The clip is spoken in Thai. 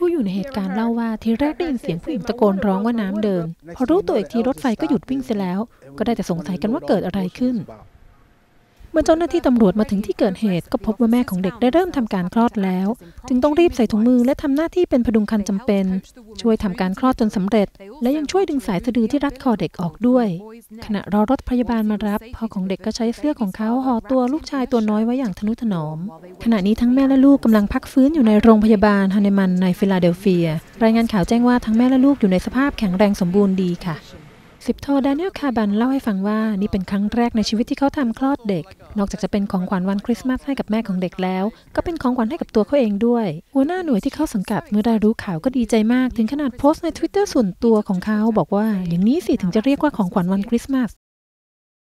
ผู้อยู่ในเหตุการณ์เล่าว่าทีแรกได้ยินเสียงผู้หญิงตะโกนร้องว่าน้ำเดิมพอรู้ตัวอีกทีรถไฟก็หยุดวิ่งเสียแล้วก็ได้แต่สงสัยกันว่าเกิดอะไรขึ้นเมื่อเจ้าหน้าที่ตำรวจมาถึงที่เกิดเหตุก็พบว่าแม่ของเด็กได้เริ่มทำการคลอดแล้วจึงต้องรีบใส่ถุงมือและทำหน้าที่เป็นพดุงครรภ์จำเป็นช่วยทำการคลอดจนสำเร็จและยังช่วยดึงสายสะดือที่รัดคอเด็กออกด้วยขณะรอรถพยาบาลมารับพ่อของเด็กก็ใช้เสื้อของเขาห่อตัวลูกชายตัวน้อยไว้อย่างทนุถนอมขณะนี้ทั้งแม่และลูกกำลังพักฟื้นอยู่ในโรงพยาบาลฮานิมันในฟิลาเดลเฟียรายงานข่าวแจ้งว่าทั้งแม่และลูกอยู่ในสภาพแข็งแรงสมบูรณ์ดีค่ะสิบโทแดเนียลคาบันเล่าให้ฟังว่านี่เป็นครั้งแรกในชีวิตที่เขาทำคลอดเด็กนอกจากจะเป็นของขวัญวันคริสต์มาสให้กับแม่ของเด็กแล้วก็เป็นของขวัญให้กับตัวเขาเองด้วยหัวหน้าหน่วยที่เขาสังกัดเมื่อได้รู้ข่าวก็ดีใจมากถึงขนาดโพสต์ใน Twitter ส่วนตัวของเขาบอกว่าอย่างนี้สิถึงจะเรียกว่าของขวัญวันคริสต์มาส